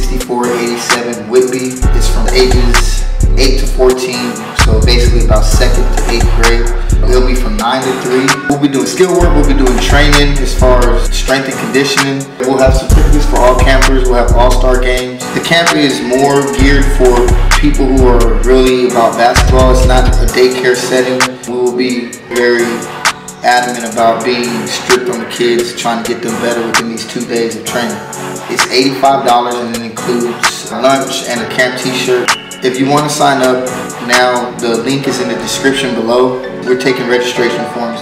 6487 Whitby. It's from ages 8 to 14, so basically about 2nd to 8th grade. It'll be from 9 to 3. We'll be doing skill work, we'll be doing training as far as strength and conditioning. We'll have certificates for all campers, we'll have all-star games. The camp is more geared for people who are really about basketball. It's not a daycare setting. We will be very adamant about being strict on the kids, trying to get them better within these 2 days of training. It's $85 and it includes lunch and a camp t-shirt. If you want to sign up now, the link is in the description below. We're taking registration forms